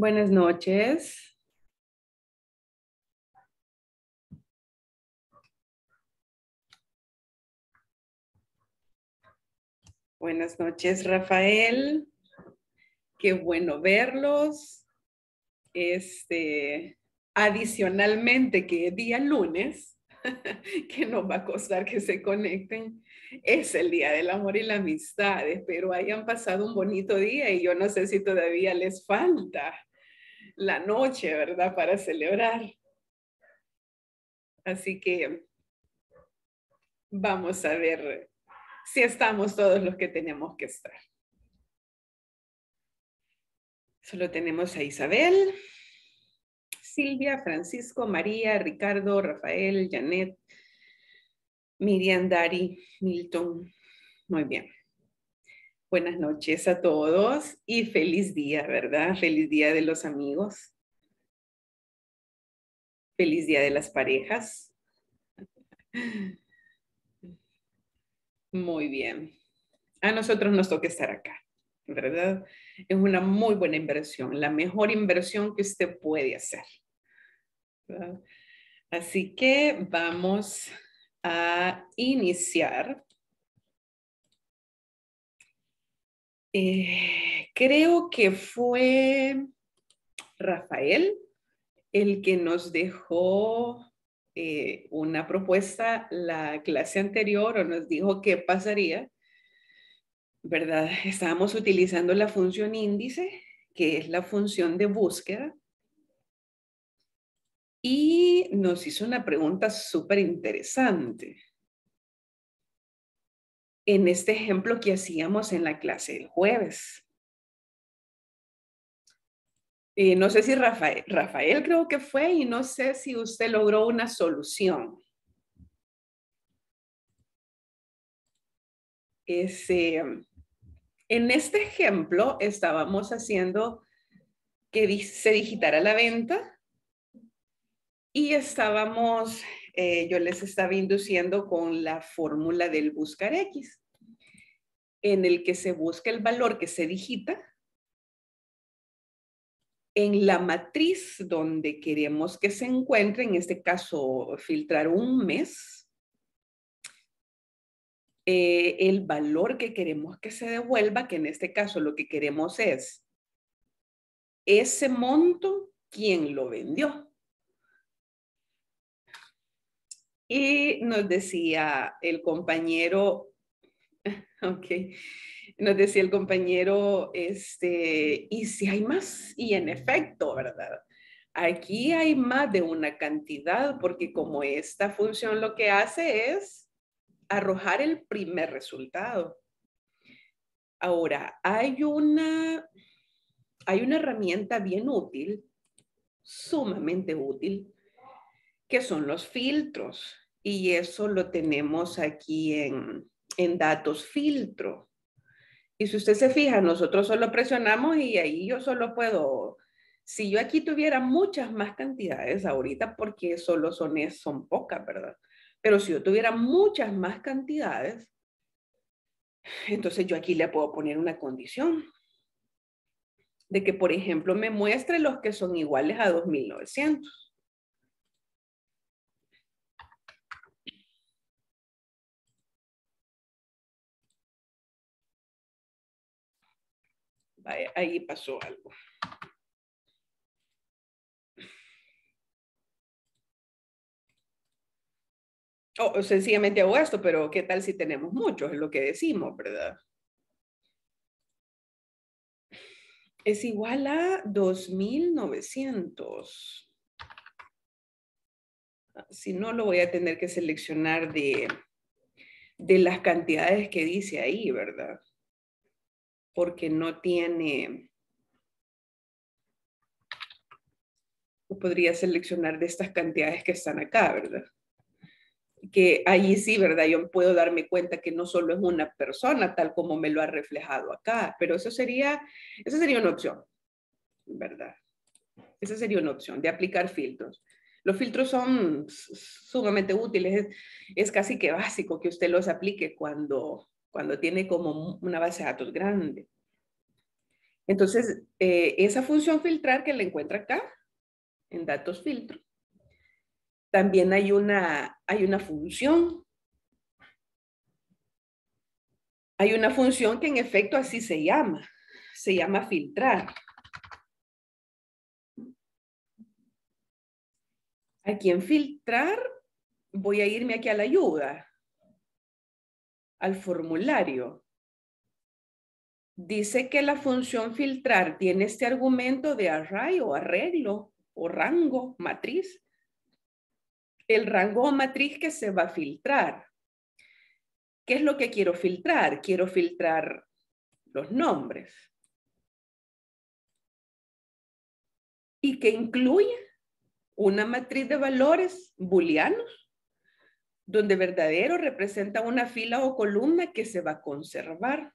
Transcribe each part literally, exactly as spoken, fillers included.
Buenas noches. Buenas noches, Rafael. Qué bueno verlos. Este, adicionalmente que día lunes, que nos va a costar que se conecten, es el Día del Amor y la Amistad. Espero hayan pasado un bonito día y yo no sé si todavía les falta la noche, ¿verdad? Para celebrar. Así que vamos a ver si estamos todos los que tenemos que estar. Solo tenemos a Isabel, Silvia, Francisco, María, Ricardo, Rafael, Janet, Miriam, Dari, Milton. Muy bien. Buenas noches a todos y feliz día, ¿verdad? Feliz día de los amigos. Feliz día de las parejas. Muy bien. A nosotros nos toca estar acá, ¿verdad? Es una muy buena inversión, la mejor inversión que usted puede hacer, ¿verdad? Así que vamos a iniciar. Eh, creo que fue Rafael el que nos dejó Eh, una propuesta la clase anterior, o nos dijo qué pasaría, ¿verdad? Estábamos utilizando la función índice, que es la función de búsqueda, y nos hizo una pregunta súper interesante. En este ejemplo que hacíamos en la clase del jueves. Eh, no sé si Rafael, Rafael creo que fue, y no sé si usted logró una solución. Ese, en este ejemplo estábamos haciendo que se digitara la venta y estábamos, eh, yo les estaba induciendo con la fórmula del buscar X, en el que se busca el valor que se digita en la matriz donde queremos que se encuentre, en este caso filtrar un mes, eh, el valor que queremos que se devuelva, que en este caso lo que queremos es ese monto, quién lo vendió. Y nos decía el compañero, ok, nos decía el compañero, este, y si hay más, y en efecto, ¿verdad? Aquí hay más de una cantidad, porque como esta función lo que hace es arrojar el primer resultado. Ahora, hay una, hay una herramienta bien útil, sumamente útil, que son los filtros, y eso lo tenemos aquí en, en datos filtro. Y si usted se fija, nosotros solo presionamos y ahí yo solo puedo, si yo aquí tuviera muchas más cantidades ahorita, porque solo son, son pocas, ¿verdad? Pero si yo tuviera muchas más cantidades, entonces yo aquí le puedo poner una condición de que, por ejemplo, me muestre los que son iguales a dos mil novecientos. Ahí pasó algo. O, sencillamente hago esto, pero ¿qué tal si tenemos muchos? Es lo que decimos, ¿verdad? Es igual a dos mil novecientos. Si no, lo voy a tener que seleccionar de, de las cantidades que dice ahí, ¿verdad? Porque no tiene, o podría seleccionar de estas cantidades que están acá, ¿verdad? Que allí sí, ¿verdad? Yo puedo darme cuenta que no solo es una persona, tal como me lo ha reflejado acá, pero eso sería, eso sería una opción, ¿verdad? Esa sería una opción de aplicar filtros. Los filtros son sumamente útiles, es, es casi que básico que usted los aplique cuando... cuando tiene como una base de datos grande. Entonces, eh, esa función filtrar que la encuentra acá, en datos filtro, también hay una, hay una función. Hay una función que en efecto así se llama, se llama filtrar. Aquí en filtrar voy a irme aquí a la ayuda, al formulario. Dice que la función filtrar tiene este argumento de array o arreglo o rango, matriz. El rango o matriz que se va a filtrar. ¿Qué es lo que quiero filtrar? Quiero filtrar los nombres. Y que incluye una matriz de valores booleanos, donde verdadero representa una fila o columna que se va a conservar.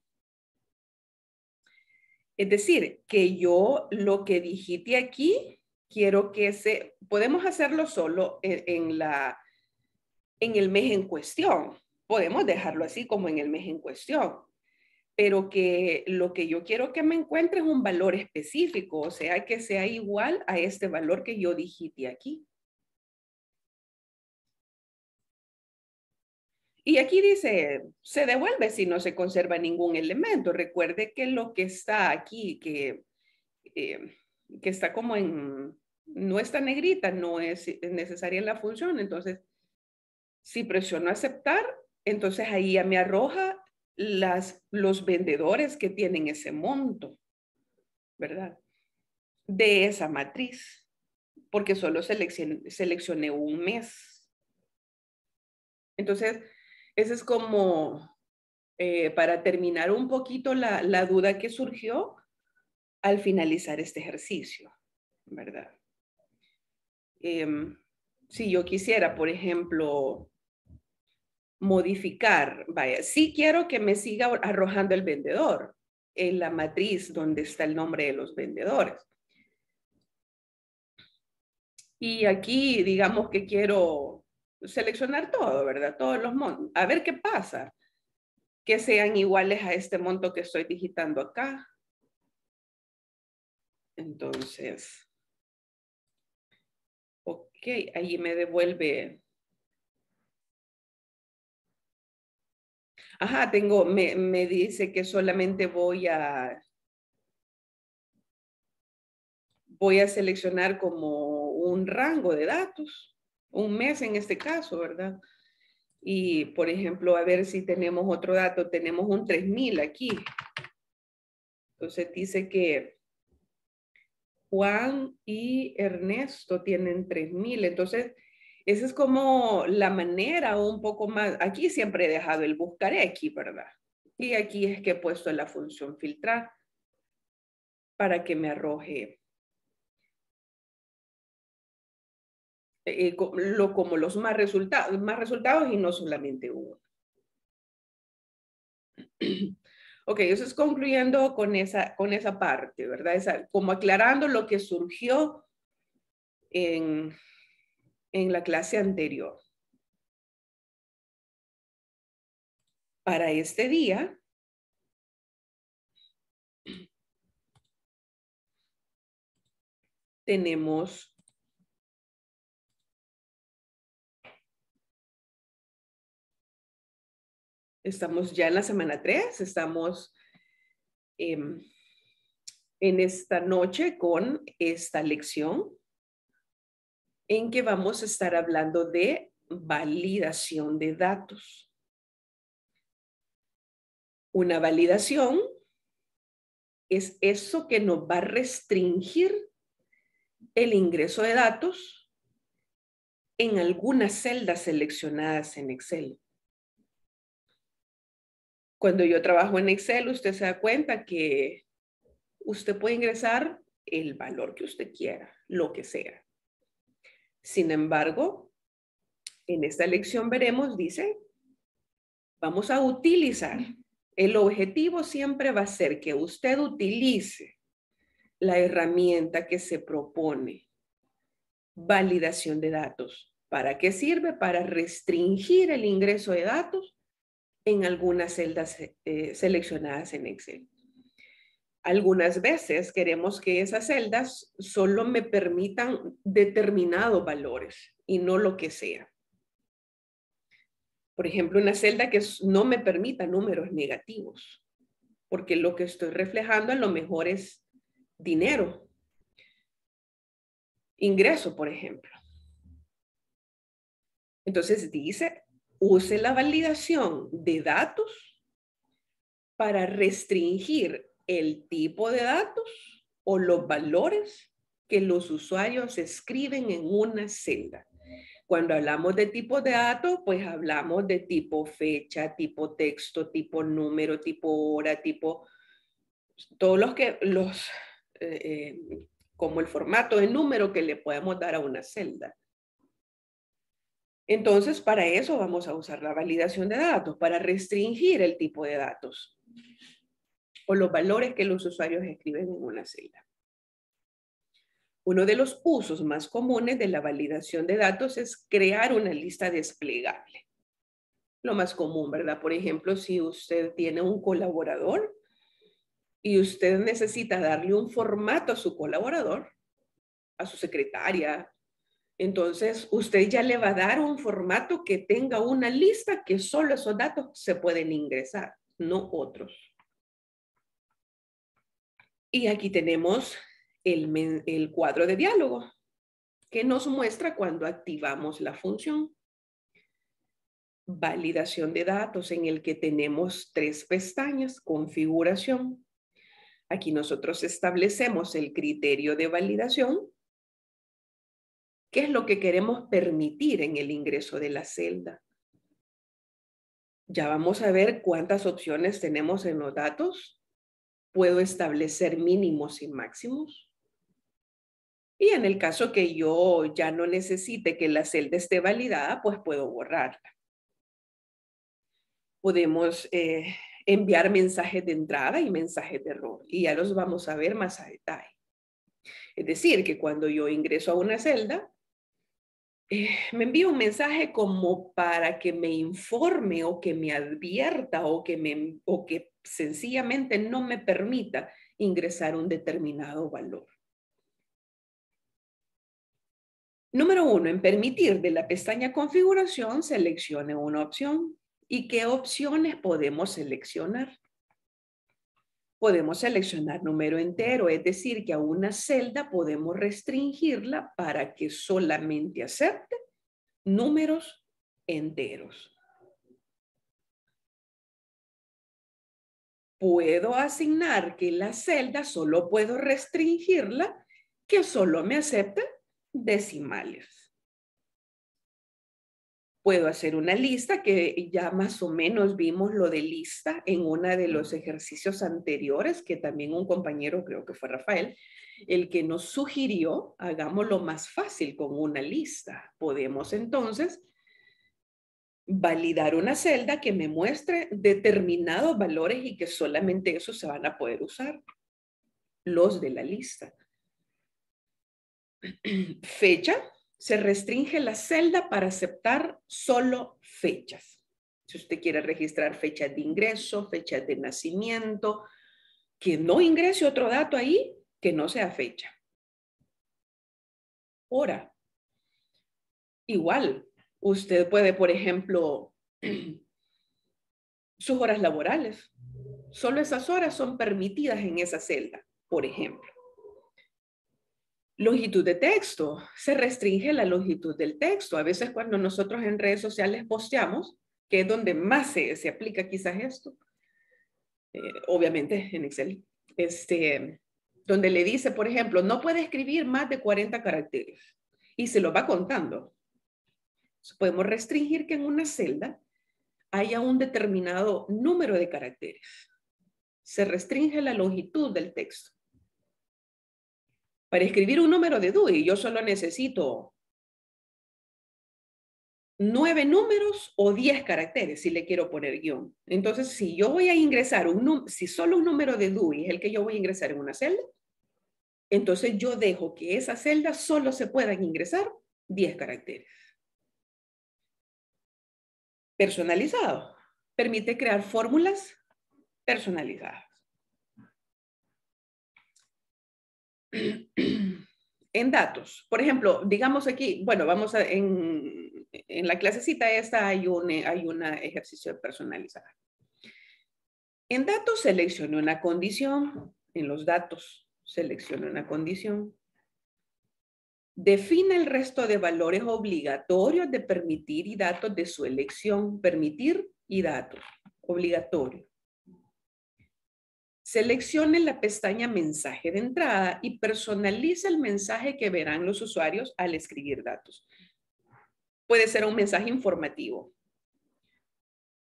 Es decir, que yo lo que digite aquí, quiero que se... Podemos hacerlo solo en, en, la, en el mes en cuestión. Podemos dejarlo así como en el mes en cuestión. Pero que lo que yo quiero que me encuentre es un valor específico. O sea, que sea igual a este valor que yo digite aquí. Y aquí dice, se devuelve si no se conserva ningún elemento. Recuerde que lo que está aquí, que, eh, que está como en, no está negrita, no es necesaria la función. Entonces, si presiono aceptar, entonces ahí ya me arroja las, los vendedores que tienen ese monto, ¿verdad? De esa matriz, porque solo seleccioné, seleccioné un mes. Entonces, ese es como, eh, para terminar un poquito la, la duda que surgió al finalizar este ejercicio, ¿verdad? Eh, si yo quisiera, por ejemplo, modificar, vaya, sí quiero que me siga arrojando el vendedor en la matriz donde está el nombre de los vendedores. Y aquí, digamos que quiero... seleccionar todo, ¿verdad? Todos los montos. A ver qué pasa. Que sean iguales a este monto que estoy digitando acá. Entonces, ok, ahí me devuelve. Ajá, tengo, me, me dice que solamente voy a, voy a seleccionar como un rango de datos. Un mes en este caso, ¿verdad? Y, por ejemplo, a ver si tenemos otro dato. Tenemos un tres mil aquí. Entonces dice que Juan y Ernesto tienen tres mil. Entonces, esa es como la manera un poco más. Aquí siempre he dejado el buscar X, ¿verdad? Y aquí es que he puesto la función filtrar para que me arroje Eh, lo, como los más resultados, más resultados y no solamente uno. Ok, eso es concluyendo con esa, con esa parte, ¿verdad? Esa, como aclarando lo que surgió en, en la clase anterior. Para este día, tenemos... Estamos ya en la semana tres, estamos eh, en esta noche con esta lección en que vamos a estar hablando de validación de datos. Una validación es eso que nos va a restringir el ingreso de datos en algunas celdas seleccionadas en Excel. Cuando yo trabajo en Excel, usted se da cuenta que usted puede ingresar el valor que usted quiera, lo que sea. Sin embargo, en esta lección veremos, dice, vamos a utilizar. El objetivo siempre va a ser que usted utilice la herramienta que se propone. Validación de datos. ¿Para qué sirve? Para restringir el ingreso de datos en algunas celdas eh, seleccionadas en Excel. Algunas veces queremos que esas celdas solo me permitan determinados valores y no lo que sea. Por ejemplo, una celda que no me permita números negativos, porque lo que estoy reflejando a lo mejor es dinero. Ingreso, por ejemplo. Entonces dice, use la validación de datos para restringir el tipo de datos o los valores que los usuarios escriben en una celda. Cuando hablamos de tipo de datos, pues hablamos de tipo fecha, tipo texto, tipo número, tipo hora, tipo... Todos los que... los eh, como el formato de número que le podemos dar a una celda. Entonces, para eso vamos a usar la validación de datos, para restringir el tipo de datos o los valores que los usuarios escriben en una celda. Uno de los usos más comunes de la validación de datos es crear una lista desplegable. Lo más común, ¿verdad? Por ejemplo, si usted tiene un colaborador y usted necesita darle un formato a su colaborador, a su secretaria, entonces usted ya le va a dar un formato que tenga una lista que solo esos datos se pueden ingresar, no otros. Y aquí tenemos el, el cuadro de diálogo que nos muestra cuando activamos la función. Validación de datos, en el que tenemos tres pestañas, configuración. Aquí nosotros establecemos el criterio de validación. ¿Qué es lo que queremos permitir en el ingreso de la celda? Ya vamos a ver cuántas opciones tenemos en los datos. Puedo establecer mínimos y máximos. Y en el caso que yo ya no necesite que la celda esté validada, pues puedo borrarla. Podemos eh, enviar mensajes de entrada y mensajes de error. Y ya los vamos a ver más a detalle. Es decir, que cuando yo ingreso a una celda, eh, me envía un mensaje como para que me informe o que me advierta o que me... o que sencillamente no me permita ingresar un determinado valor. Número uno, en permitir de la pestaña configuración, seleccione una opción. ¿Y qué opciones podemos seleccionar? Podemos seleccionar número entero, es decir, que a una celda podemos restringirla para que solamente acepte números enteros. Puedo asignar que la celda solo puedo restringirla, que solo me acepte decimales. Puedo hacer una lista, que ya más o menos vimos lo de lista en uno de los ejercicios anteriores, que también un compañero, creo que fue Rafael, el que nos sugirió, hagámoslo más fácil con una lista. Podemos entonces validar una celda que me muestre determinados valores y que solamente esos se van a poder usar, los de la lista. Fecha, se restringe la celda para aceptar solo fechas. Si usted quiere registrar fechas de ingreso, fechas de nacimiento, que no ingrese otro dato ahí que no sea fecha. Hora, igual. Usted puede, por ejemplo, sus horas laborales. Solo esas horas son permitidas en esa celda, por ejemplo. Longitud de texto. Se restringe la longitud del texto. A veces cuando nosotros en redes sociales posteamos, que es donde más se, se aplica quizás esto, eh, obviamente en Excel, este, donde le dice, por ejemplo, no puede escribir más de cuarenta caracteres y se lo va contando. Podemos restringir que en una celda haya un determinado número de caracteres. Se restringe la longitud del texto. Para escribir un número de D U I, yo solo necesito nueve números o diez caracteres si le quiero poner guión. Entonces, si yo voy a ingresar, un si solo un número de D U I es el que yo voy a ingresar en una celda, entonces yo dejo que esa celda solo se puedan ingresar diez caracteres. Personalizado. Permite crear fórmulas personalizadas. en datos. Por ejemplo, digamos aquí, bueno, vamos a, en, en la clasecita esta hay un hay una ejercicio personalizado. En datos selecciono una condición, en los datos selecciono una condición. Define el resto de valores obligatorios de permitir y datos de su elección. Permitir y datos, obligatorio. Seleccione la pestaña mensaje de entrada y personaliza el mensaje que verán los usuarios al escribir datos. Puede ser un mensaje informativo,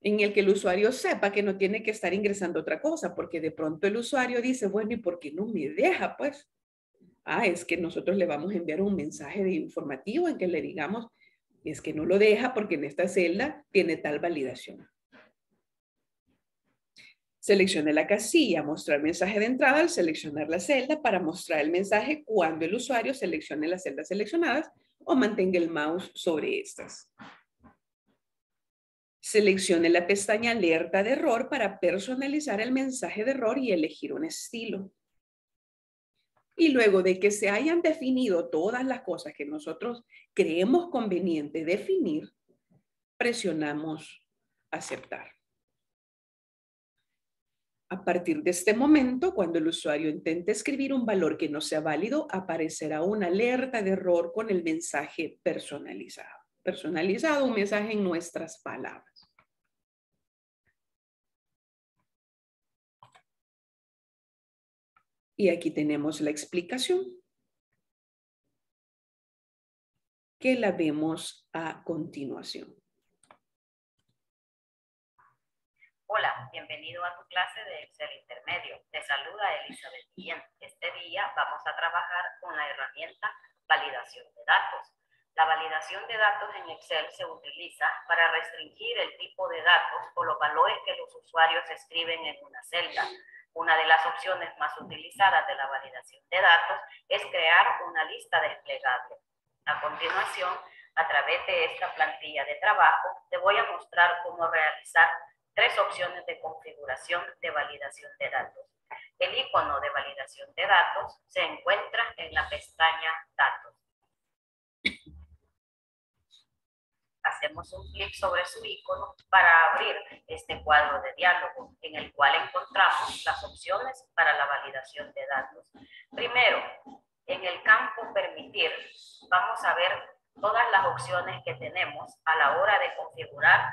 en el que el usuario sepa que no tiene que estar ingresando otra cosa, porque de pronto el usuario dice, bueno, ¿y por qué no me deja, pues? Ah, es que nosotros le vamos a enviar un mensaje de informativo en que le digamos, es que no lo deja porque en esta celda tiene tal validación. Seleccione la casilla, mostrar mensaje de entrada al seleccionar la celda para mostrar el mensaje cuando el usuario seleccione las celdas seleccionadas o mantenga el mouse sobre estas. Seleccione la pestaña alerta de error para personalizar el mensaje de error y elegir un estilo. Y luego de que se hayan definido todas las cosas que nosotros creemos conveniente definir, presionamos aceptar. A partir de este momento, cuando el usuario intente escribir un valor que no sea válido, aparecerá una alerta de error con el mensaje personalizado. Personalizado, un mensaje en nuestras palabras. Y aquí tenemos la explicación que la vemos a continuación. Hola, bienvenido a tu clase de Excel Intermedio. Te saluda Elizabeth Guillén. Este día vamos a trabajar con la herramienta validación de datos. La validación de datos en Excel se utiliza para restringir el tipo de datos o los valores que los usuarios escriben en una celda. Una de las opciones más utilizadas de la validación de datos es crear una lista desplegable. A continuación, a través de esta plantilla de trabajo, te voy a mostrar cómo realizar tres opciones de configuración de validación de datos. El icono de validación de datos se encuentra en la pestaña Datos. Hacemos un clic sobre su icono para abrir este cuadro de diálogo en el cual encontramos las opciones para la validación de datos. Primero, en el campo Permitir, vamos a ver todas las opciones que tenemos a la hora de configurar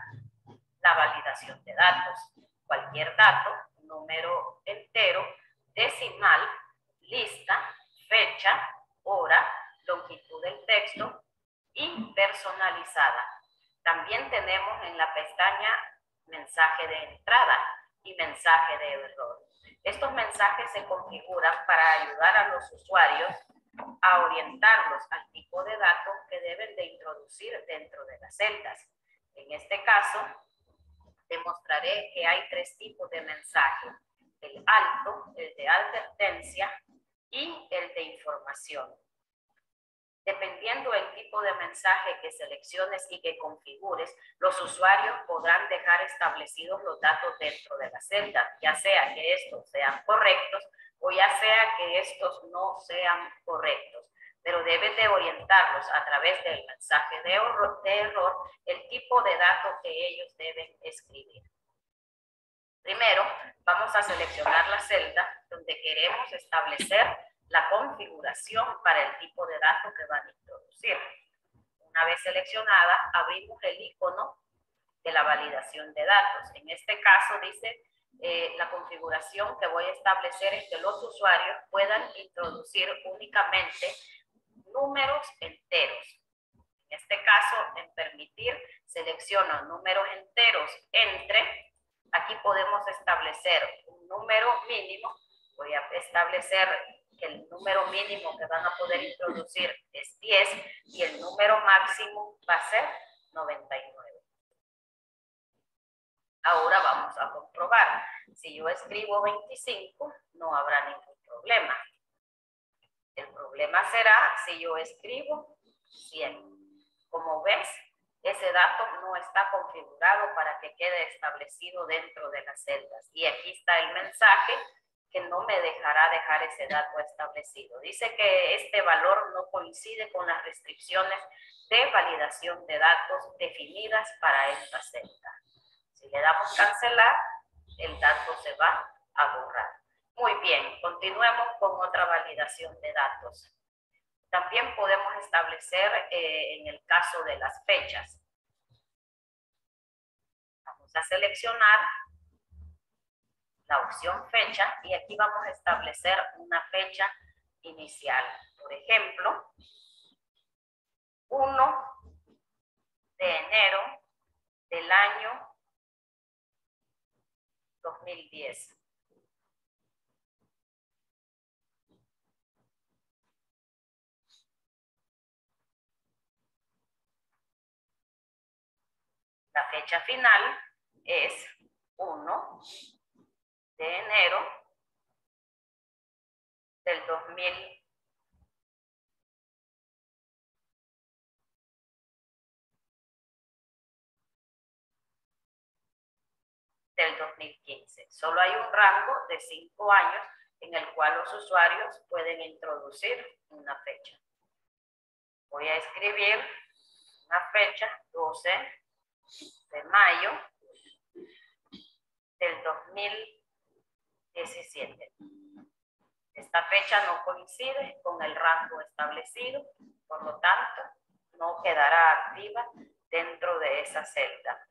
la validación de datos. Cualquier dato, número entero, decimal, lista, fecha, hora, longitud del texto y personalizada. También tenemos en la pestaña mensaje de entrada y mensaje de error. Estos mensajes se configuran para ayudar a los usuarios a orientarlos al tipo de datos que deben de introducir dentro de las celdas. En este caso, te mostraré que hay tres tipos de mensajes: el alto, el de advertencia y el de información. Dependiendo del tipo de mensaje que selecciones y que configures, los usuarios podrán dejar establecidos los datos dentro de la celda, ya sea que estos sean correctos o ya sea que estos no sean correctos. Pero debes de orientarlos a través del mensaje de error, de error el tipo de datos que ellos deben escribir. Primero, vamos a seleccionar la celda donde queremos establecer la configuración para el tipo de datos que van a introducir. Una vez seleccionada, abrimos el icono de la validación de datos. En este caso dice, eh, la configuración que voy a establecer es que los usuarios puedan introducir únicamente números enteros. En este caso, en permitir, selecciono números enteros entre. Aquí podemos establecer un número mínimo. Voy a establecer que el número mínimo que van a poder introducir es diez y el número máximo va a ser noventa y nueve. Ahora vamos a comprobar. Si yo escribo veinticinco, no habrá ningún problema. El problema será si yo escribo cien. Como ves, ese dato no está configurado para que quede establecido dentro de las celdas. Y aquí está el mensaje que no me dejará dejar ese dato establecido. Dice que este valor no coincide con las restricciones de validación de datos definidas para esta celda. Si le damos cancelar, el dato se va a borrar. Muy bien, continuemos con otra validación de datos. También podemos establecer eh, en el caso de las fechas. Vamos a seleccionar la opción fecha y aquí vamos a establecer una fecha inicial. Por ejemplo, uno de enero del año dos mil diez. La fecha final es uno de enero del dos mil quince. Solo hay un rango de cinco años en el cual los usuarios pueden introducir una fecha. Voy a escribir una fecha, doce de mayo del dos mil diecisiete. Esta fecha no coincide con el rango establecido, por lo tanto, no quedará activa dentro de esa celda.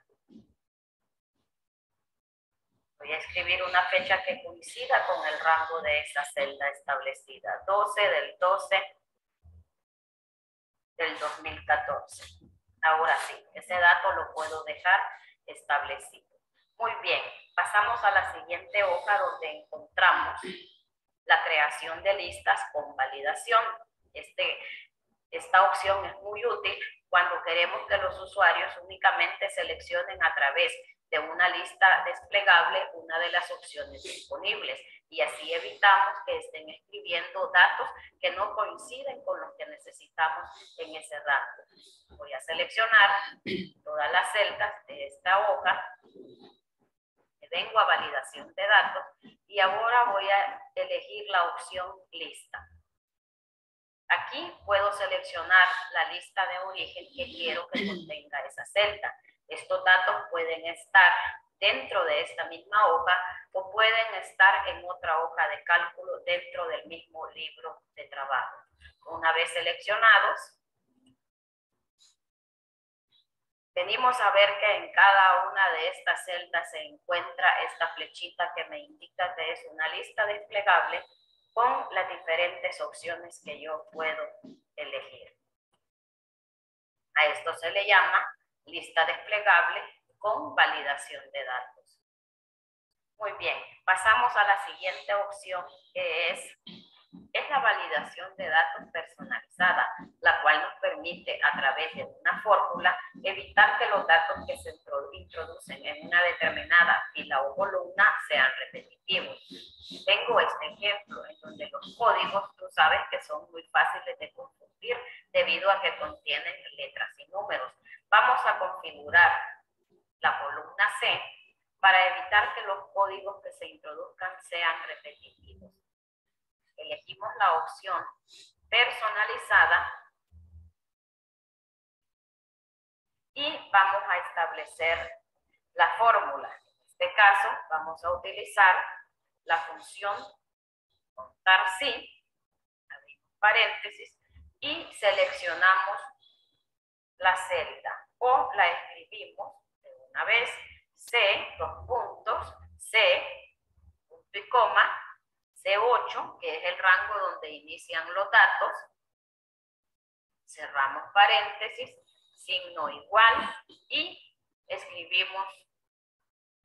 Voy a escribir una fecha que coincida con el rango de esa celda establecida, doce del doce del dos mil catorce. Ahora sí, ese dato lo puedo dejar establecido. Muy bien, pasamos a la siguiente hoja donde encontramos la creación de listas con validación. Este, esta opción es muy útil cuando queremos que los usuarios únicamente seleccionen a través de una lista desplegable una de las opciones disponibles y así evitamos que estén escribiendo datos que no coinciden con los que necesitamos en ese rango. Voy a seleccionar todas las celdas de esta hoja, me vengo a validación de datos y ahora voy a elegir la opción lista. Aquí puedo seleccionar la lista de origen que quiero que contenga esa celda. Estos datos pueden estar dentro de esta misma hoja o pueden estar en otra hoja de cálculo dentro del mismo libro de trabajo. Una vez seleccionados, venimos a ver que en cada una de estas celdas se encuentra esta flechita que me indica que es una lista desplegable con las diferentes opciones que yo puedo elegir. A esto se le llama lista desplegable con validación de datos. Muy bien, pasamos a la siguiente opción que es, es la validación de datos personalizada, la cual nos permite a través de una fórmula evitar que los datos que se introducen en una determinada fila o columna sean repetitivos. Tengo este ejemplo en donde los códigos, tú sabes que son muy fáciles de confundir debido a que contienen letras y números. Vamos a configurar la columna C para evitar que los códigos que se introduzcan sean repetitivos. Elegimos la opción personalizada y vamos a establecer la fórmula. En este caso vamos a utilizar la función contar sí, abrimos paréntesis y seleccionamos la celda o la escribimos de una vez, C, dos puntos, C, punto y coma, C ocho, que es el rango donde inician los datos, cerramos paréntesis, signo igual y escribimos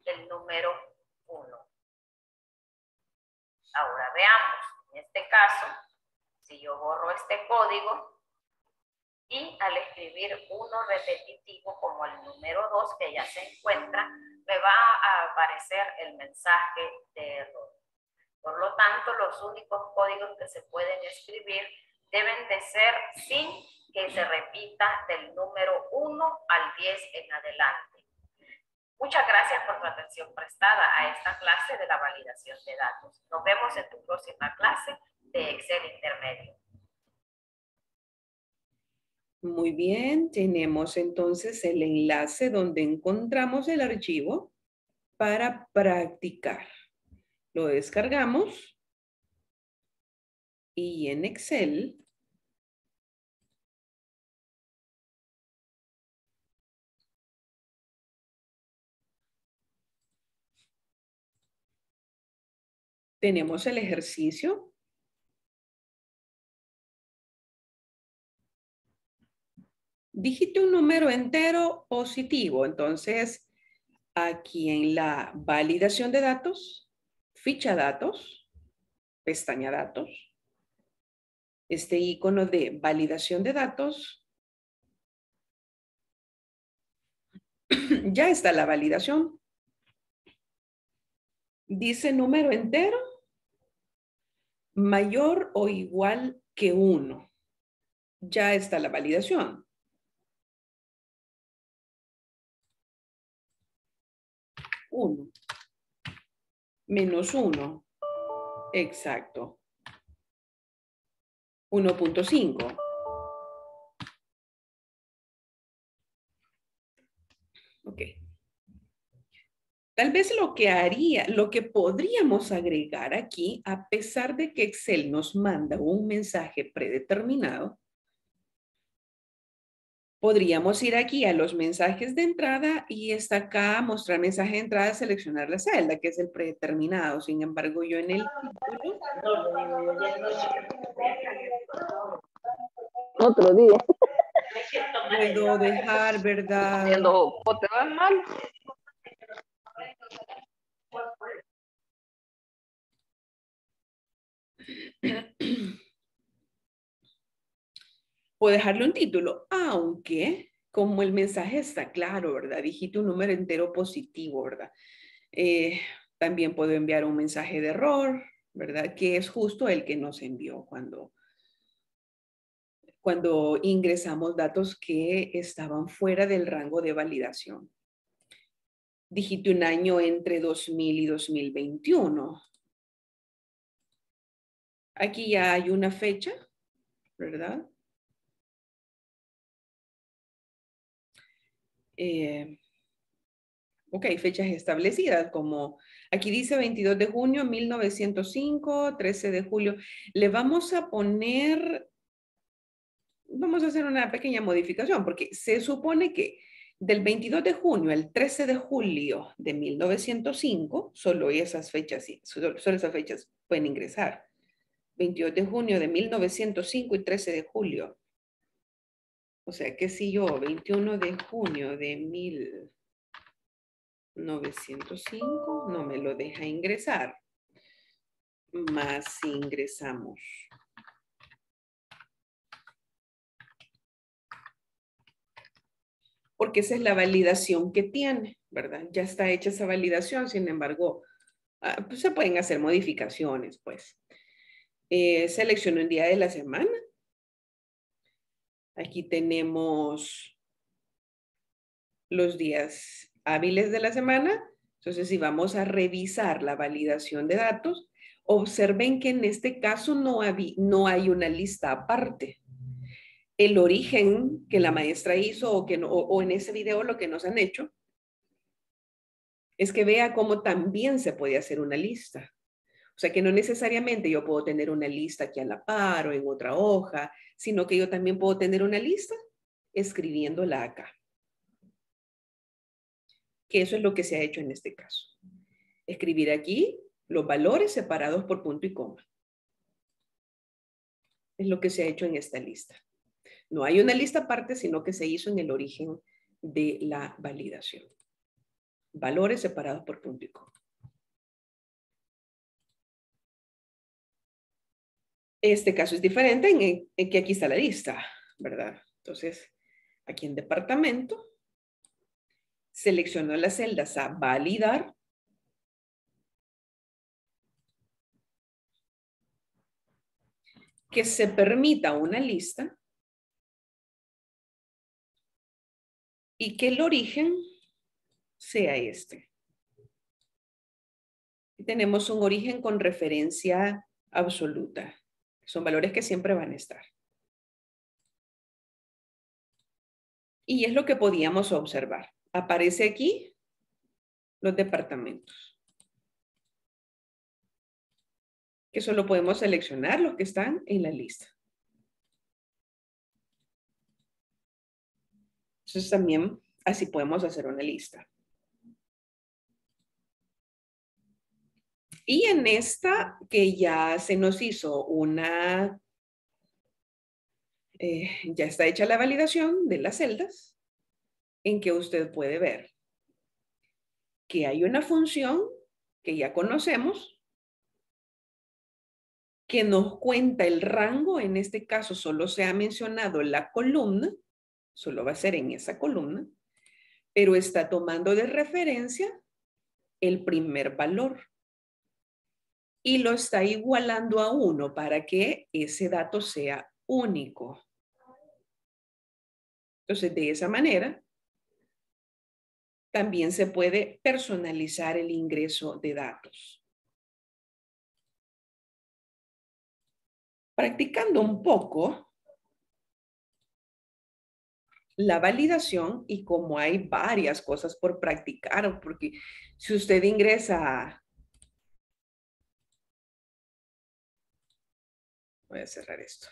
el número uno. Ahora veamos, en este caso, si yo borro este código, y al escribir uno repetitivo como el número dos que ya se encuentra, me va a aparecer el mensaje de error. Por lo tanto, los únicos códigos que se pueden escribir deben de ser sin que se repita del número uno al diez en adelante. Muchas gracias por tu atención prestada a esta clase de la validación de datos. Nos vemos en tu próxima clase de Excel intermedio. Muy bien, tenemos entonces el enlace donde encontramos el archivo para practicar. Lo descargamos y en Excel tenemos el ejercicio. Digite un número entero positivo. Entonces, aquí en la validación de datos, ficha datos, pestaña datos, este icono de validación de datos, ya está la validación. Dice número entero mayor o igual que uno. Ya está la validación. uno. Menos uno. Exacto. uno punto cinco. Ok. Tal vez lo que haría, lo que podríamos agregar aquí, a pesar de que Excel nos manda un mensaje predeterminado, podríamos ir aquí a los mensajes de entrada y está acá mostrar mensaje de entrada, seleccionar la celda, que es el predeterminado. Sin embargo, yo en el título... Otro día. Puedo dejar, ¿verdad? ¿Te va mal? Puedo dejarle un título, aunque como el mensaje está claro, ¿verdad? Digite un número entero positivo, ¿verdad? Eh, también puedo enviar un mensaje de error, ¿verdad? Que es justo el que nos envió cuando, cuando ingresamos datos que estaban fuera del rango de validación. Digite un año entre dos mil y dos mil veintiuno. Aquí ya hay una fecha, ¿verdad? Eh, ok, fechas establecidas, como aquí dice veintidós de junio mil novecientos cinco, trece de julio. Le vamos a poner, vamos a hacer una pequeña modificación, porque se supone que del veintidós de junio al trece de julio de mil novecientos cinco, solo esas fechas, solo esas fechas pueden ingresar. veintidós de junio de mil novecientos cinco y trece de julio. O sea, que si yo, veintiuno de junio de mil novecientos cinco, no me lo deja ingresar. Más ingresamos. Porque esa es la validación que tiene, ¿verdad? Ya está hecha esa validación, sin embargo, pues se pueden hacer modificaciones, pues. Eh, selecciono el día de la semana. Aquí tenemos los días hábiles de la semana. Entonces, si vamos a revisar la validación de datos, observen que en este caso no hay, no hay una lista aparte. El origen que la maestra hizo o, que no, o, o en ese video lo que nos han hecho es que vea cómo también se puede hacer una lista. O sea, que no necesariamente yo puedo tener una lista aquí a la par o en otra hoja, sino que yo también puedo tener una lista escribiéndola acá. Que eso es lo que se ha hecho en este caso. Escribir aquí los valores separados por punto y coma. Es lo que se ha hecho en esta lista. No hay una lista aparte, sino que se hizo en el origen de la validación. Valores separados por punto y coma. Este caso es diferente en, en, en que aquí está la lista, ¿verdad? Entonces, aquí en departamento, selecciono las celdas a validar. Que se permita una lista. Y que el origen sea este. Y tenemos un origen con referencia absoluta. Son valores que siempre van a estar. Y es lo que podíamos observar. Aparece aquí los departamentos, que solo podemos seleccionar los que están en la lista. Entonces también así podemos hacer una lista. Y en esta que ya se nos hizo una, eh, ya está hecha la validación de las celdas, en que usted puede ver que hay una función que ya conocemos, que nos cuenta el rango. En este caso solo se ha mencionado la columna, solo va a ser en esa columna, pero está tomando de referencia el primer valor y lo está igualando a uno para que ese dato sea único. Entonces, de esa manera, también se puede personalizar el ingreso de datos. Practicando un poco la validación, y como hay varias cosas por practicar, porque si usted ingresa... Voy a cerrar esto.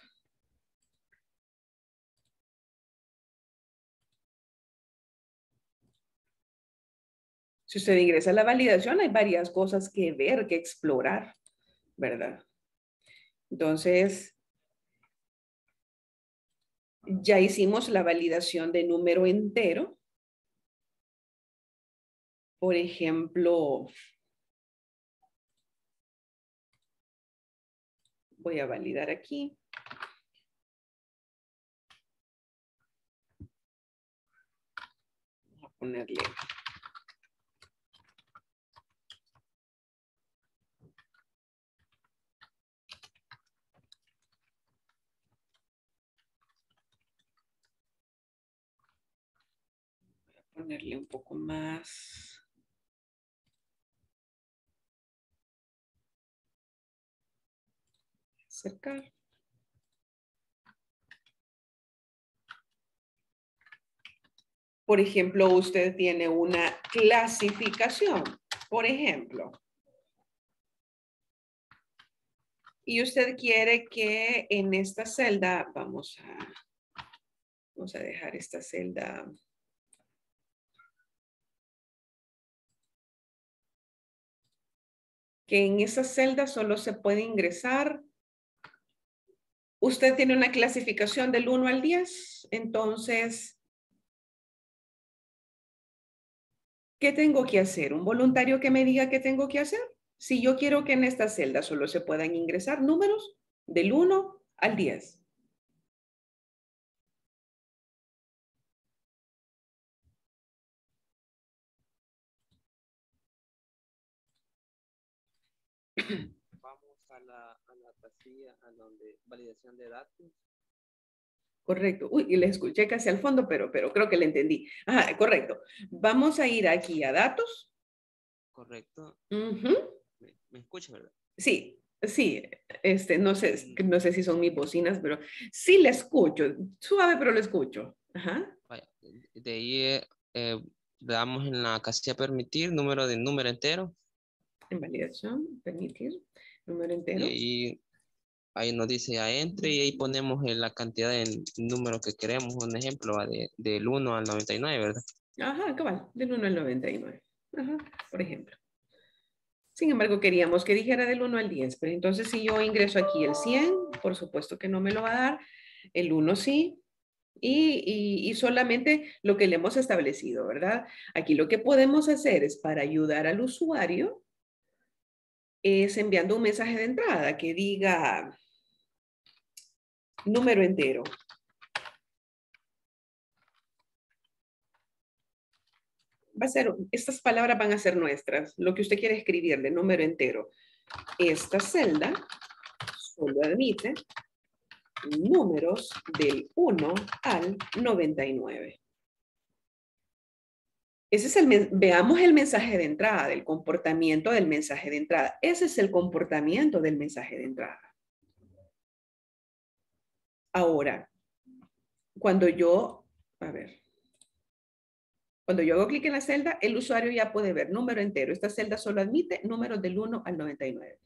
Si usted ingresa a la validación, hay varias cosas que ver, que explorar, ¿verdad? Entonces, ya hicimos la validación de número entero. Por ejemplo... Voy a validar aquí. Voy a ponerle. Voy a ponerle un poco más. Acercar. Por ejemplo, usted tiene una clasificación, por ejemplo, y usted quiere que en esta celda, vamos a, vamos a dejar esta celda. Que en esa celda solo se puede ingresar. Usted tiene una clasificación del uno al diez, entonces, ¿qué tengo que hacer? ¿Un voluntario que me diga qué tengo que hacer? Si yo quiero que en esta celda solo se puedan ingresar números del uno al diez. A la, a la casilla, a donde validación de datos. Correcto. Uy, y le escuché casi al fondo, pero, pero creo que le entendí. Ajá, correcto. Vamos a ir aquí a datos. Correcto. Uh-huh. me, me escucha, ¿verdad? Sí, sí. Este, no sé, no sé si son mis bocinas, pero sí le escucho. Suave, pero le escucho. Ajá. De ahí eh, damos en la casilla permitir, número de número entero. En validación, permitir. Número entero. Y ahí nos dice a entre y ahí ponemos la cantidad de números que queremos. Un ejemplo va de, del uno al noventa y nueve, ¿verdad? Ajá, cabal, del uno al noventa y nueve. Ajá, por ejemplo. Sin embargo, queríamos que dijera del uno al diez, pero entonces si yo ingreso aquí el cien, por supuesto que no me lo va a dar. El uno sí. Y, y, y solamente lo que le hemos establecido, ¿verdad? Aquí lo que podemos hacer es, para ayudar al usuario, es enviando un mensaje de entrada que diga número entero. Va a ser, estas palabras van a ser nuestras. Lo que usted quiere escribirle, número entero. Esta celda solo admite números del uno al noventa y nueve. Ese es el, veamos el mensaje de entrada, del comportamiento del mensaje de entrada. Ese es el comportamiento del mensaje de entrada. Ahora, cuando yo, a ver, cuando yo hago clic en la celda, el usuario ya puede ver número entero. Esta celda solo admite números del uno al noventa y nueve.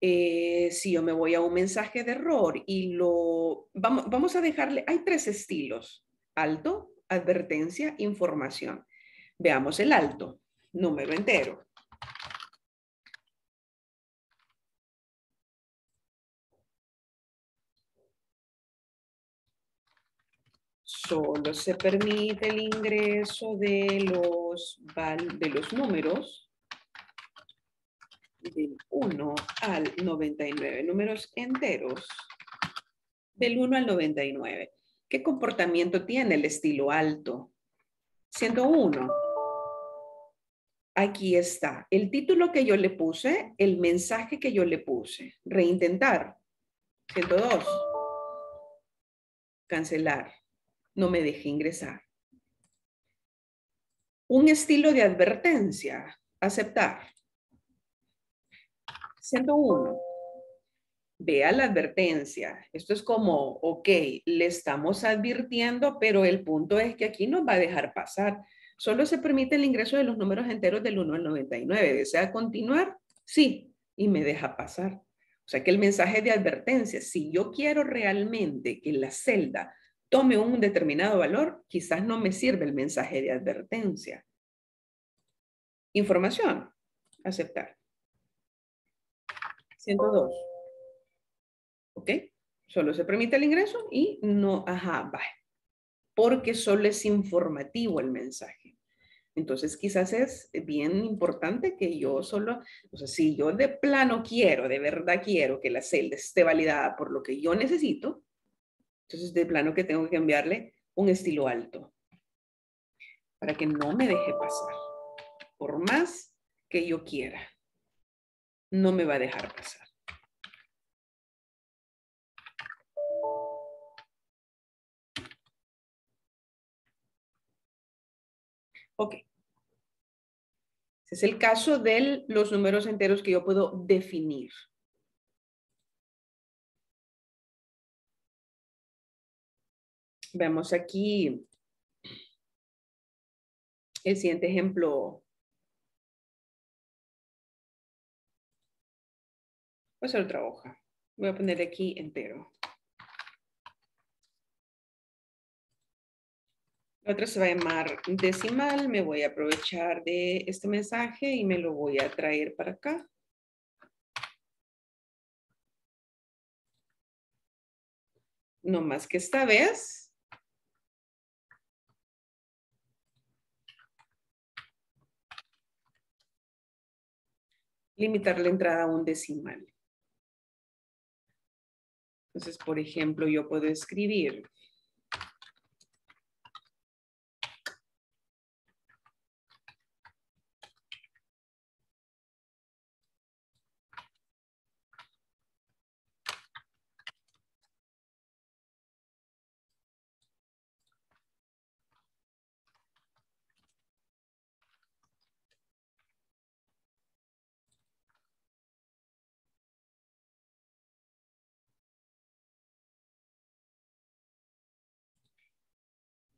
Eh, si yo me voy a un mensaje de error y lo, vamos, vamos a dejarle, hay tres estilos, alto, advertencia, información. Veamos el alto, número entero. Solo se permite el ingreso de los, val, de los números del uno al noventa y nueve, números enteros del uno al noventa y nueve. ¿Qué comportamiento tiene el estilo alto? ciento uno. Aquí está. El título que yo le puse, el mensaje que yo le puse. Reintentar. ciento dos. Cancelar. No me dejé ingresar. Un estilo de advertencia. Aceptar. ciento uno. Vea la advertencia. Esto es como, ok, le estamos advirtiendo, pero el punto es que aquí nos va a dejar pasar. Solo se permite el ingreso de los números enteros del uno al noventa y nueve. ¿Desea continuar? Sí. Y me deja pasar. O sea que el mensaje de advertencia, si yo quiero realmente que la celda tome un determinado valor, quizás no me sirve el mensaje de advertencia. Información. Aceptar. ciento dos. ¿Ok? Solo se permite el ingreso y no, ajá, va. Porque solo es informativo el mensaje. Entonces quizás es bien importante que yo solo, o sea, si yo de plano quiero, de verdad quiero que la celda esté validada por lo que yo necesito, entonces, de plano que tengo que enviarle un estilo alto para que no me deje pasar. Por más que yo quiera, no me va a dejar pasar. Ok. Ese es el caso de los números enteros que yo puedo definir. Vemos aquí el siguiente ejemplo. Voy a hacer otra hoja. Voy a poner aquí entero. La otra se va a llamar decimal. Me voy a aprovechar de este mensaje y me lo voy a traer para acá. No más que esta vez. Limitar la entrada a un decimal. Entonces, por ejemplo, yo puedo escribir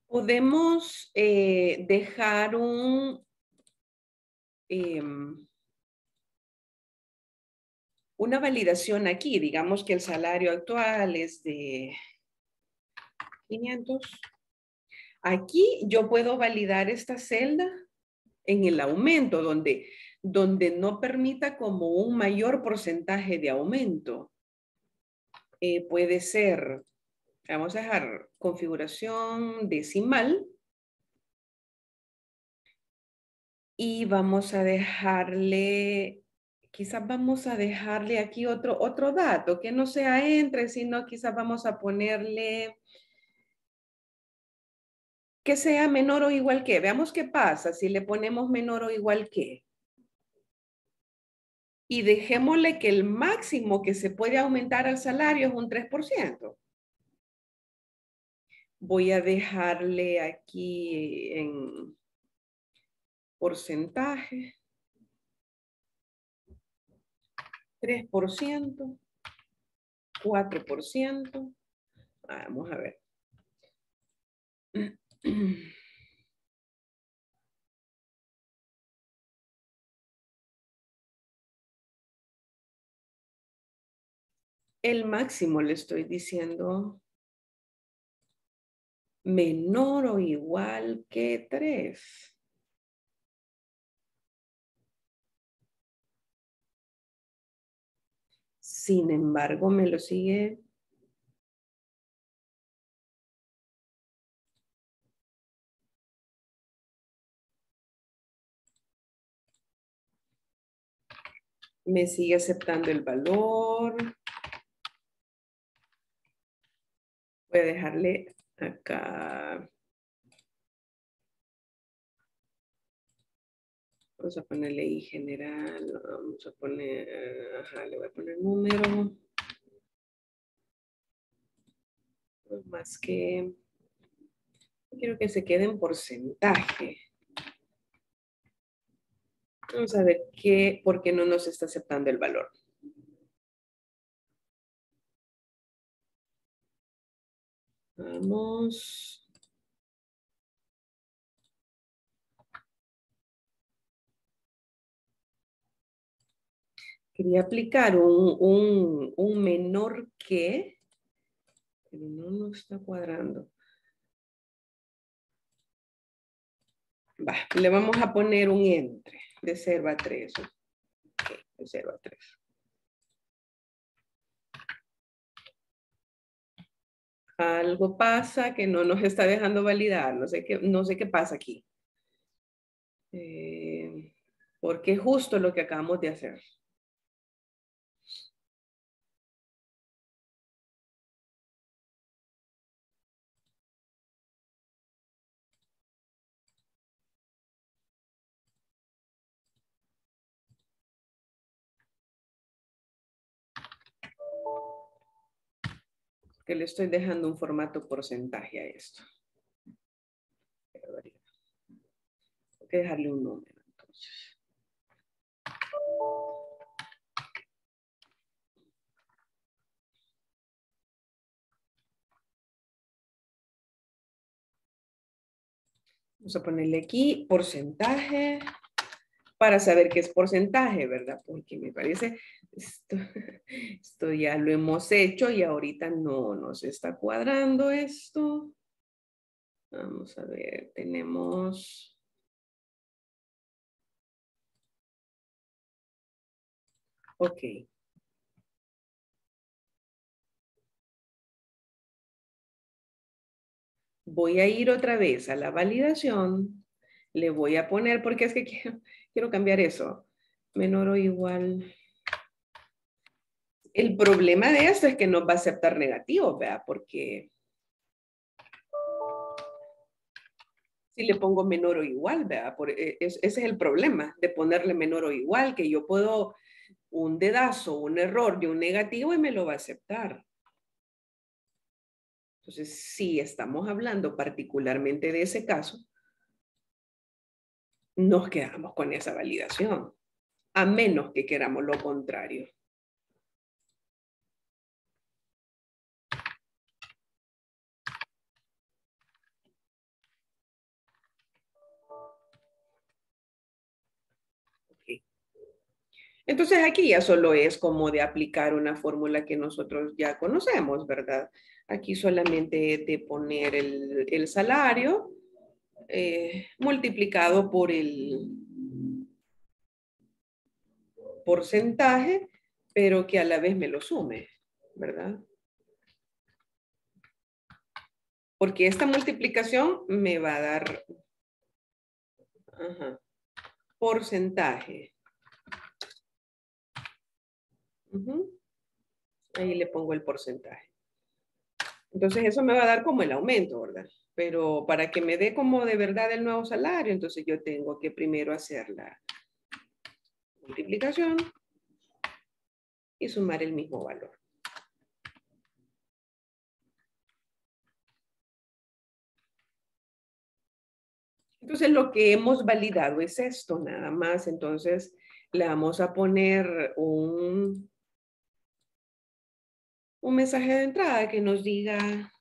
podemos eh, dejar un, eh, una validación aquí. Digamos que el salario actual es de quinientos. Aquí yo puedo validar esta celda en el aumento, donde, donde no permita como un mayor porcentaje de aumento. Eh, puede ser... Vamos a dejar configuración decimal y vamos a dejarle, quizás vamos a dejarle aquí otro, otro dato que no sea entre, sino quizás vamos a ponerle que sea menor o igual que. Veamos qué pasa si le ponemos menor o igual que. Y dejémosle que el máximo que se puede aumentar al salario es un tres por ciento. Voy a dejarle aquí en porcentaje, tres por ciento, cuatro por ciento. Vamos a ver. El máximo le estoy diciendo menor o igual que tres. Sin embargo, me lo sigue me sigue aceptando el valor. Voy a dejarle acá. Vamos a ponerle I general, vamos a poner, ajá, le voy a poner número, más que, quiero que se quede en porcentaje. Vamos a ver qué, por qué no nos está aceptando el valor. Vamos. Quería aplicar un, un, un menor que, pero no nos está cuadrando. Va, le vamos a poner un entre de cero a tres. Okay, de cero a tres. Algo pasa que no nos está dejando validar. No sé qué, no sé qué pasa aquí. Eh, porque es justo lo que acabamos de hacer. Que le estoy dejando un formato porcentaje a esto. Voy a dejarle un número, entonces. Vamos a ponerle aquí porcentaje para saber qué es porcentaje, ¿verdad? Porque me parece, esto, esto ya lo hemos hecho y ahorita no nos está cuadrando esto. Vamos a ver, tenemos... Ok. Voy a ir otra vez a la validación. Le voy a poner, porque es que quiero... Quiero cambiar eso. Menor o igual. El problema de esto es que no va a aceptar negativo, ¿verdad? Porque si le pongo menor o igual, ¿verdad? Por, es, ese es el problema de ponerle menor o igual, que yo puedo un dedazo, un error de un negativo y me lo va a aceptar. Entonces, si estamos hablando particularmente de ese caso, nos quedamos con esa validación, a menos que queramos lo contrario. Okay. Entonces aquí ya solo es como de aplicar una fórmula que nosotros ya conocemos, ¿verdad? Aquí solamente de poner el, el salario, Eh, multiplicado por el porcentaje, pero que a la vez me lo sume, ¿verdad? Porque esta multiplicación me va a dar, ajá, porcentaje. Uh-huh. Ahí le pongo el porcentaje. Entonces eso me va a dar como el aumento, ¿verdad? Pero para que me dé como de verdad el nuevo salario, entonces yo tengo que primero hacer la multiplicación y sumar el mismo valor. Entonces lo que hemos validado es esto nada más. Entonces le vamos a poner un, un mensaje de entrada que nos diga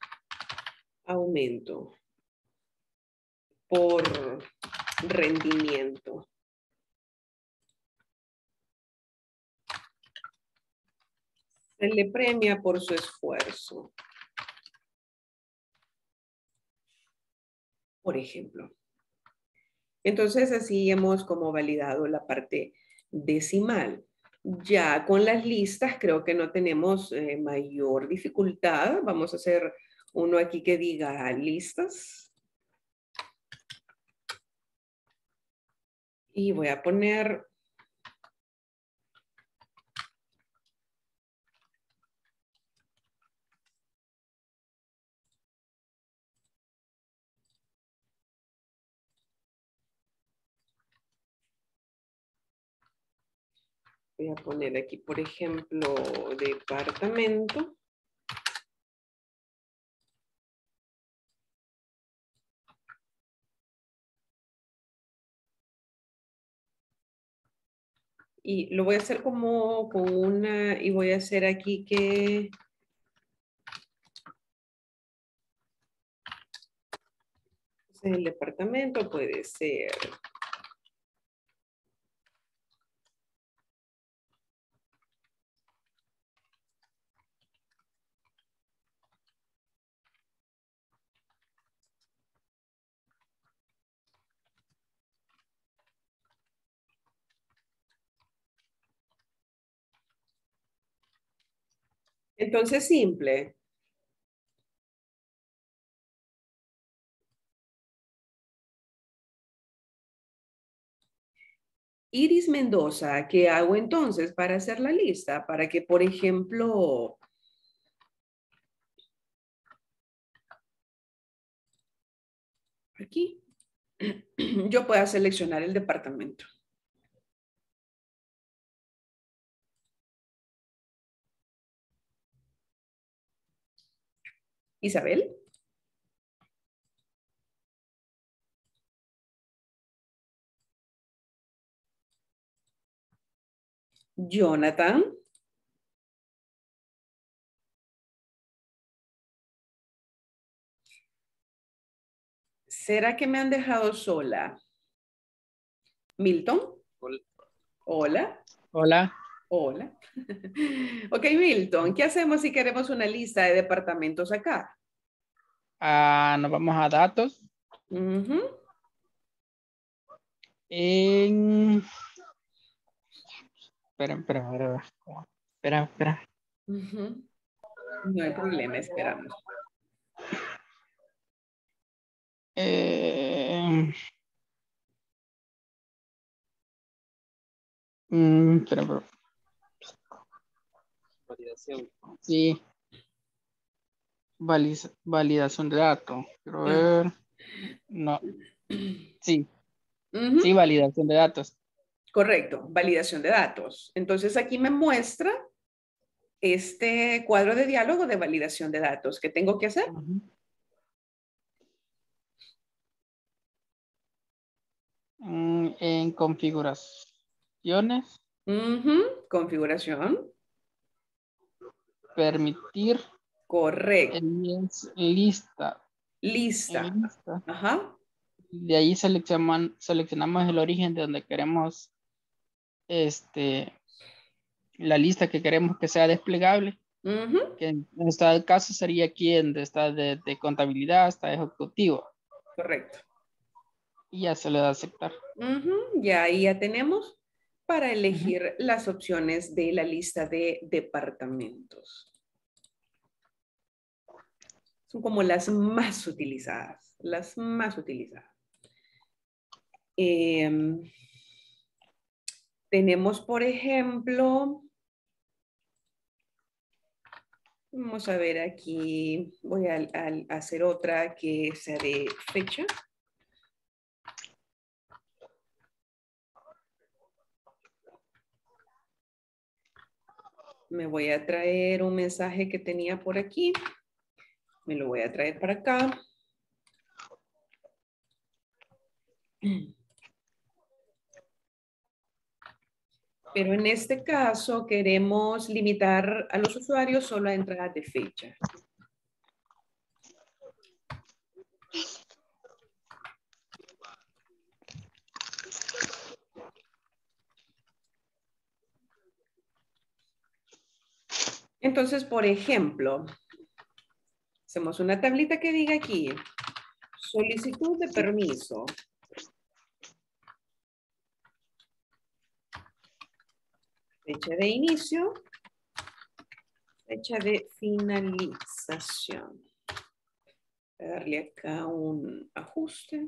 aumento por rendimiento. Se le premia por su esfuerzo. Por ejemplo. Entonces así hemos como validado la parte decimal. Ya con las listas creo que no tenemos eh, mayor dificultad. Vamos a hacer uno aquí que diga listas. Y voy a poner Voy a poner aquí, por ejemplo, departamento. Y lo voy a hacer como con una, y voy a hacer aquí que el departamento puede ser entonces simple. Iris Mendoza, ¿qué hago entonces para hacer la lista? Para que, por ejemplo, aquí yo pueda seleccionar el departamento. Isabel. Jonathan. ¿Será que me han dejado sola? Milton. Hola. Hola. Hola. Ok, Milton, ¿qué hacemos si queremos una lista de departamentos acá? Ah, nos vamos a datos. Uh-huh. En... Espera, espera, espera. Espera, espera. Uh-huh. No hay problema, esperamos. Eh... Mm, espera, espera. Validación. Sí. Valiz, validación de datos. Quiero ver. No. Sí. Uh-huh. Sí, validación de datos. Correcto, validación de datos. Entonces aquí me muestra este cuadro de diálogo de validación de datos. ¿Qué tengo que hacer? Uh-huh. mm, en configuraciones. Uh-huh. Configuración. Permitir. Correcto. Lista. Lista. Lista. Ajá. De ahí seleccionamos, seleccionamos el origen de donde queremos este, la lista que queremos que sea desplegable. Uh-huh. Que en este caso sería aquí donde está de, de contabilidad hasta ejecutivo. Correcto. Y ya se le da a aceptar. Uh-huh. Y ahí ya tenemos para elegir uh-huh. las opciones de la lista de departamentos. Son como las más utilizadas, las más utilizadas. Eh, tenemos, por ejemplo, vamos a ver aquí, voy a, a, a hacer otra que sea de fecha. Me voy a traer un mensaje que tenía por aquí. Me lo voy a traer para acá. Pero en este caso queremos limitar a los usuarios solo a entradas de fecha. Entonces, por ejemplo, hacemos una tablita que diga aquí, solicitud de permiso. Fecha de inicio, fecha de finalización. Voy a darle acá un ajuste.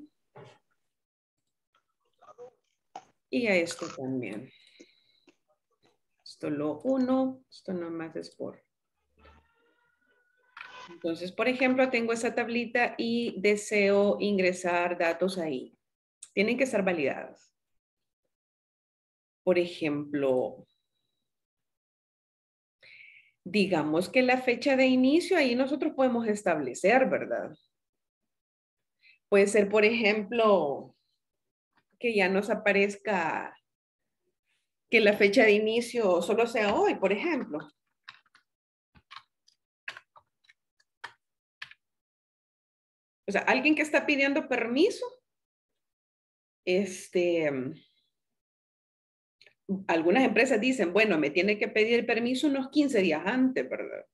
Y a esto también. Esto lo uno, esto nomás es por. Entonces, por ejemplo, tengo esa tablita y deseo ingresar datos ahí. Tienen que estar validadas. Por ejemplo, digamos que la fecha de inicio ahí nosotros podemos establecer, ¿verdad? Puede ser, por ejemplo, que ya nos aparezca que la fecha de inicio solo sea hoy, por ejemplo. O sea, alguien que está pidiendo permiso, este, algunas empresas dicen, bueno, me tiene que pedir el permiso unos quince días antes, ¿verdad?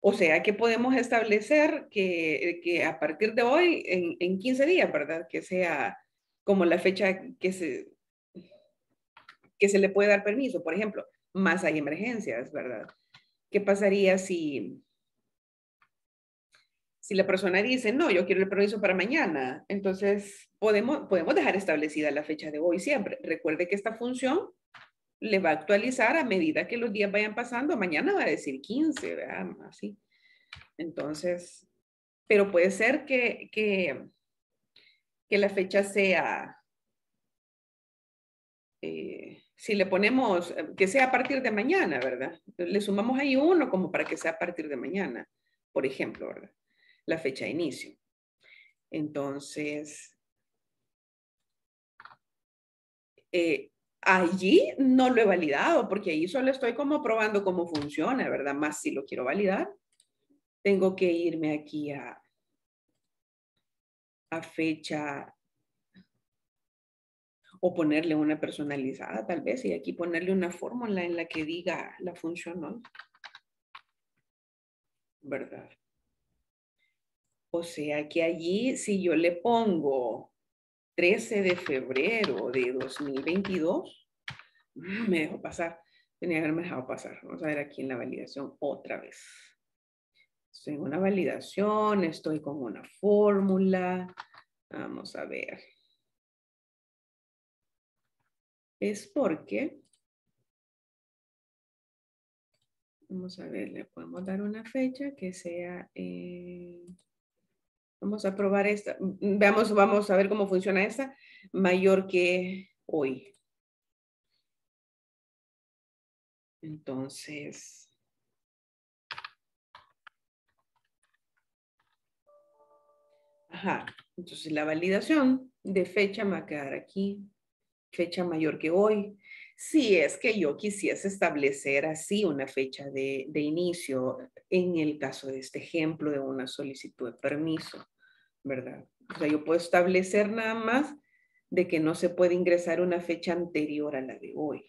O sea, que podemos establecer que, que a partir de hoy, en, en quince días, ¿verdad? Que sea como la fecha que se... que se le puede dar permiso, por ejemplo, más hay emergencias, ¿verdad? ¿Qué pasaría si, si la persona dice, no, yo quiero el permiso para mañana? Entonces, podemos, podemos dejar establecida la fecha de hoy siempre. Recuerde que esta función le va a actualizar a medida que los días vayan pasando. Mañana va a decir quince, ¿verdad? Así. Entonces, pero puede ser que, que, que la fecha sea... Eh, si le ponemos que sea a partir de mañana, ¿verdad? Le sumamos ahí uno como para que sea a partir de mañana, por ejemplo, ¿verdad? La fecha de inicio. Entonces, eh, allí no lo he validado porque ahí solo estoy como probando cómo funciona, ¿verdad? Más si lo quiero validar, tengo que irme aquí a, a fecha o ponerle una personalizada tal vez y aquí ponerle una fórmula en la que diga la función hoy, ¿verdad? O sea que allí si yo le pongo trece de febrero de dos mil veintidós, me dejó pasar, tenía que haberme dejado pasar. Vamos a ver aquí en la validación otra vez. Estoy en una validación, estoy con una fórmula, vamos a ver. Es porque, vamos a ver, le podemos dar una fecha que sea, eh, vamos a probar esta, veamos, vamos a ver cómo funciona esta, mayor que hoy. Entonces, ajá, entonces la validación de fecha me va a quedar aquí. Fecha mayor que hoy, si es que yo quisiese establecer así una fecha de, de inicio en el caso de este ejemplo de una solicitud de permiso, ¿verdad? O sea, yo puedo establecer nada más de que no se puede ingresar una fecha anterior a la de hoy.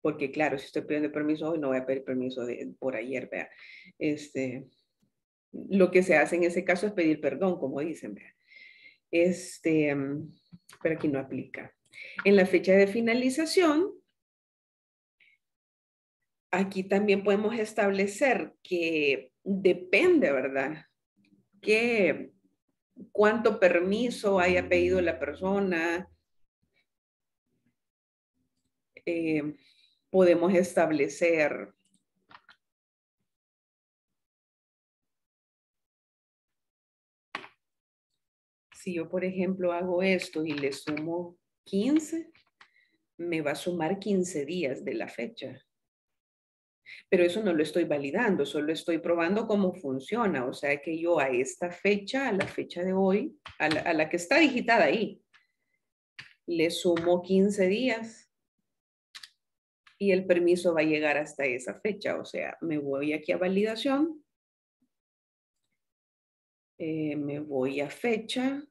Porque claro, si estoy pidiendo permiso hoy, no voy a pedir permiso de, por ayer, vea. Este, lo que se hace en ese caso es pedir perdón, como dicen, vea. Este, pero aquí no aplica. En la fecha de finalización, aquí también podemos establecer que depende, ¿verdad? Que cuánto permiso haya pedido la persona. Eh, podemos establecer... Si yo, por ejemplo, hago esto y le sumo quince, me va a sumar quince días de la fecha. pero eso no lo estoy validando, solo estoy probando cómo funciona. O sea que yo a esta fecha, a la fecha de hoy, a la, a la que está digitada ahí, le sumo quince días y el permiso va a llegar hasta esa fecha. O sea, me voy aquí a validación, eh, me voy a fecha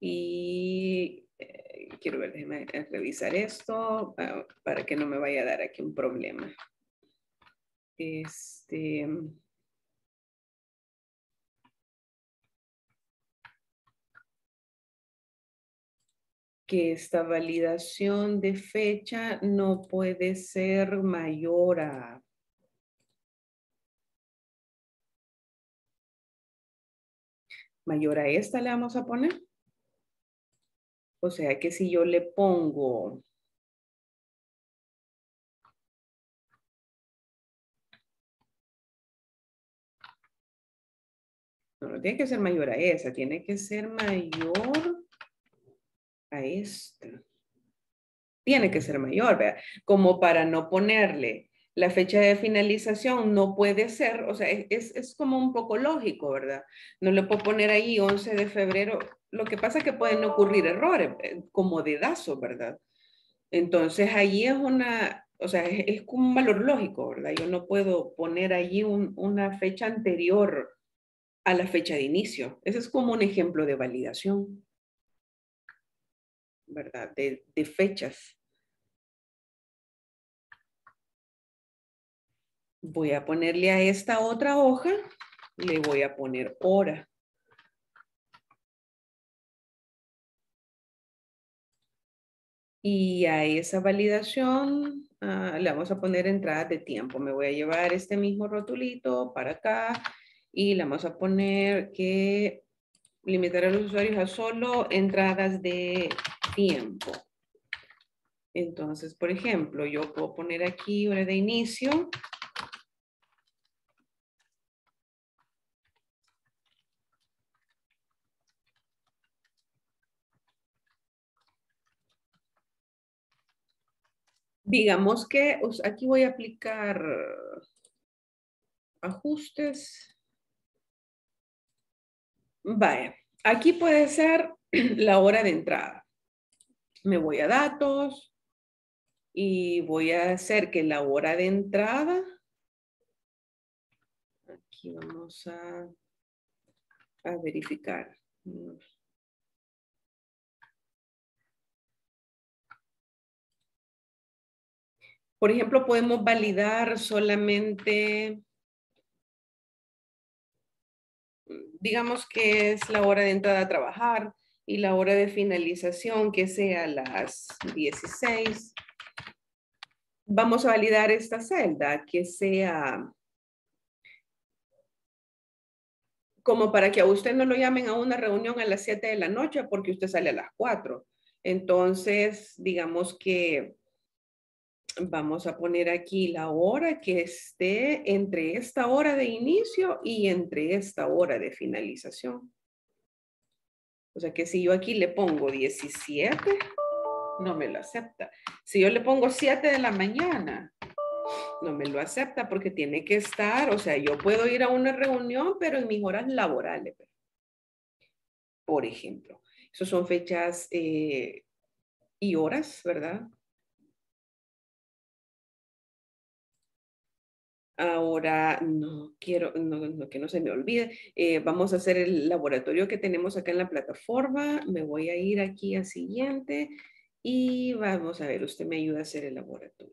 y... Quiero ver, déjame revisar esto uh, para que no me vaya a dar aquí un problema. Este, que esta validación de fecha no puede ser mayor a... Mayor a esta le vamos a poner. O sea que si yo le pongo no, no tiene que ser mayor a esa, tiene que ser mayor a esta. Tiene que ser mayor, ¿verdad? Como para no ponerle la fecha de finalización no puede ser, o sea, es, es como un poco lógico, ¿verdad? No le puedo poner ahí once de febrero. Lo que pasa es que pueden ocurrir errores, como dedazos, ¿verdad? Entonces, ahí es una, o sea, es, es como un valor lógico, ¿verdad? Yo no puedo poner allí un, una fecha anterior a la fecha de inicio. Ese es como un ejemplo de validación, ¿verdad? De, de fechas. Voy a ponerle a esta otra hoja, le voy a poner hora. Y a esa validación uh, le vamos a poner entradas de tiempo. Me voy a llevar este mismo rotulito para acá y le vamos a poner que limitar a los usuarios a solo entradas de tiempo. Entonces, por ejemplo, yo puedo poner aquí hora de inicio. Digamos que aquí voy a aplicar ajustes. Vaya, aquí puede ser la hora de entrada. Me voy a datos y voy a hacer que la hora de entrada. Aquí vamos a, a verificar. Por ejemplo, podemos validar solamente, digamos que es la hora de entrada a trabajar y la hora de finalización que sea las dieciséis. Vamos a validar esta celda que sea como para que a usted no lo llamen a una reunión a las siete de la noche porque usted sale a las cuatro. Entonces, digamos que vamos a poner aquí la hora que esté entre esta hora de inicio y entre esta hora de finalización. O sea que si yo aquí le pongo diecisiete, no me lo acepta. Si yo le pongo siete de la mañana, no me lo acepta porque tiene que estar, o sea, yo puedo ir a una reunión, pero en mis horas laborales. Por ejemplo, esas son fechas eh, y horas, ¿verdad? Ahora, no quiero, no, no, que no se me olvide, eh, vamos a hacer el laboratorio que tenemos acá en la plataforma. Me voy a ir aquí al siguiente y vamos a ver, usted me ayuda a hacer el laboratorio.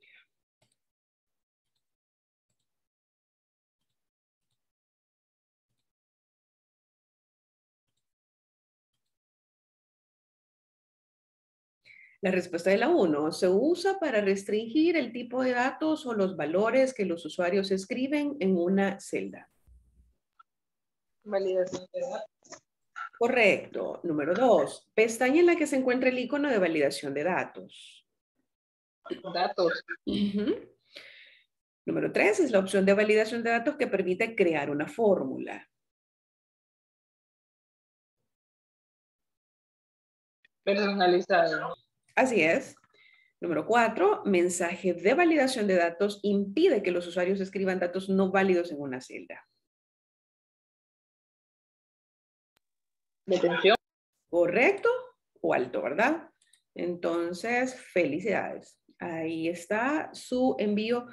La respuesta de la uno, se usa para restringir el tipo de datos o los valores que los usuarios escriben en una celda. Validación de datos. Correcto. Número dos, pestaña en la que se encuentra el icono de validación de datos. Datos. Uh-huh. Número tres, es la opción de validación de datos que permite crear una fórmula. Personalizado. Así es. Número cuatro, mensaje de validación de datos impide que los usuarios escriban datos no válidos en una celda. Detención. Correcto o alto, ¿verdad? Entonces, felicidades. Ahí está su envío.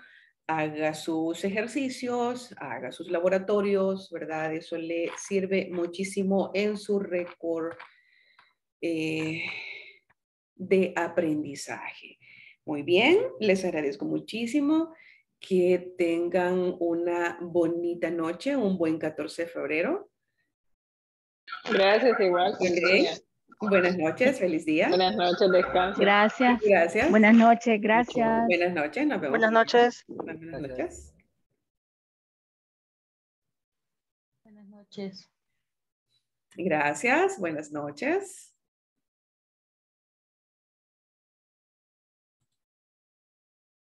Haga sus ejercicios, haga sus laboratorios, ¿verdad? Eso le sirve muchísimo en su récord eh, de aprendizaje. Muy bien, les agradezco muchísimo. Que tengan una bonita noche, un buen catorce de febrero. Gracias, igual. Okay. Buenas noches, feliz día. Buenas noches, descanso. Gracias. Gracias. Buenas noches, gracias. Buenas noches, nos vemos. Buenas noches. Buenas noches. Buenas noches. Gracias, buenas noches.